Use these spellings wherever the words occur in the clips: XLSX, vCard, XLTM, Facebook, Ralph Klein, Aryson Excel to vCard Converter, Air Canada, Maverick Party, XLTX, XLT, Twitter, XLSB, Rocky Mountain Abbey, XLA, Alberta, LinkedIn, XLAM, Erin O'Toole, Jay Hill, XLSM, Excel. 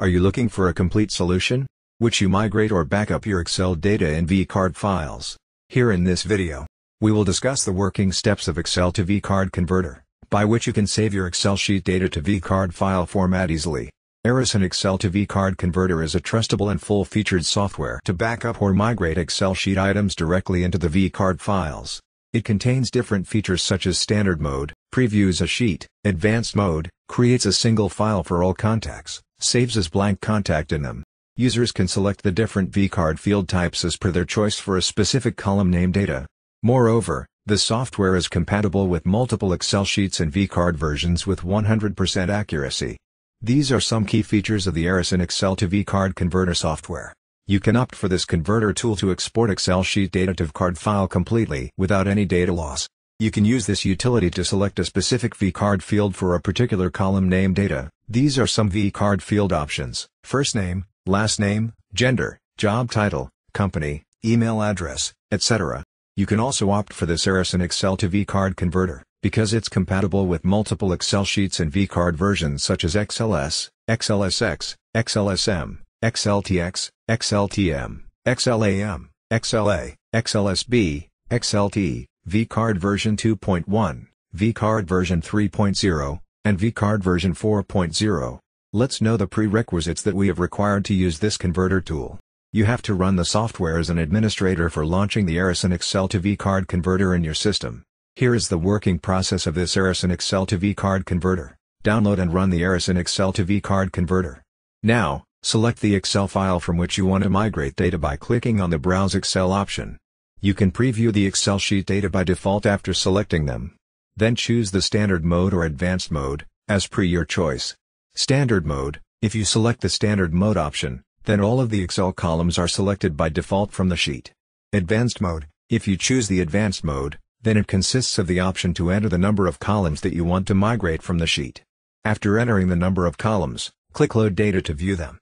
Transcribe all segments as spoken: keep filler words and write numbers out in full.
Are you looking for a complete solution, which you migrate or backup your Excel data in vCard files? Here in this video, we will discuss the working steps of Excel to vCard Converter, by which you can save your Excel sheet data to vCard file format easily. Aryson Excel to vCard Converter is a trustable and full-featured software to back up or migrate Excel sheet items directly into the vCard files. It contains different features such as standard mode, previews a sheet, advanced mode, creates a single file for all contacts, saves as blank contact in them. Users can select the different vCard field types as per their choice for a specific column name data. Moreover, the software is compatible with multiple Excel sheets and vCard versions with one hundred percent accuracy. These are some key features of the Aryson Excel to vCard Converter software. You can opt for this converter tool to export Excel sheet data to vCard file completely without any data loss. You can use this utility to select a specific vCard field for a particular column name data. These are some vCard field options: first name, last name, gender, job title, company, email address, et cetera. You can also opt for this Aryson Excel to vCard Converter, because it's compatible with multiple Excel sheets and vCard versions such as X L S, X L S X, X L S M, X L T X, X L T M, X L A M, X L A, X L S B, X L T, vCard version two point one, vCard version three point zero, and vCard version four point zero. Let's know the prerequisites that we have required to use this converter tool. You have to run the software as an administrator for launching the Aryson Excel to vCard Converter in your system. Here is the working process of this Aryson Excel to vCard Converter. Download and run the Aryson Excel to vCard Converter. Now, select the Excel file from which you want to migrate data by clicking on the Browse Excel option. You can preview the Excel sheet data by default after selecting them. Then choose the standard mode or advanced mode, as per your choice. Standard mode: if you select the standard mode option, then all of the Excel columns are selected by default from the sheet. Advanced mode: if you choose the advanced mode, then it consists of the option to enter the number of columns that you want to migrate from the sheet. After entering the number of columns, click Load Data to view them.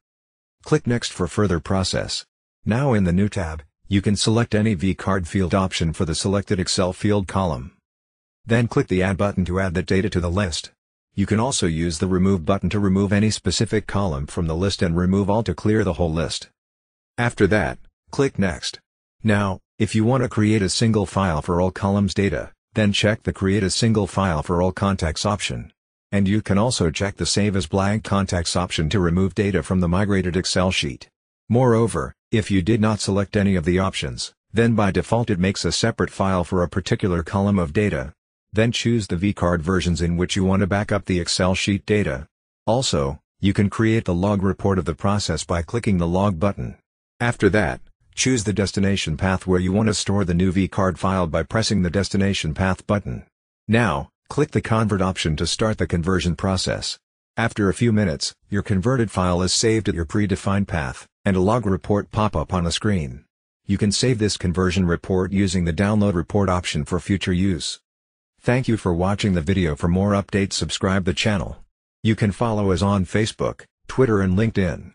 Click Next for further process. Now in the New tab, you can select any vCard field option for the selected Excel field column. Then click the Add button to add that data to the list. You can also use the Remove button to remove any specific column from the list and remove all to clear the whole list. After that, click Next. Now, if you want to create a single file for all columns data, then check the Create a Single File for All Contacts option. And you can also check the Save as Blank Contacts option to remove data from the migrated Excel sheet. Moreover, if you did not select any of the options, then by default it makes a separate file for a particular column of data. Then choose the vCard versions in which you want to back up the Excel sheet data. Also, you can create the log report of the process by clicking the Log button. After that, choose the destination path where you want to store the new vCard file by pressing the Destination Path button. Now, click the Convert option to start the conversion process. After a few minutes, your converted file is saved at your predefined path, and a log report pops up on the screen. You can save this conversion report using the Download Report option for future use. Thank you for watching the video. For more updates, subscribe the channel. You can follow us on Facebook, Twitter and LinkedIn.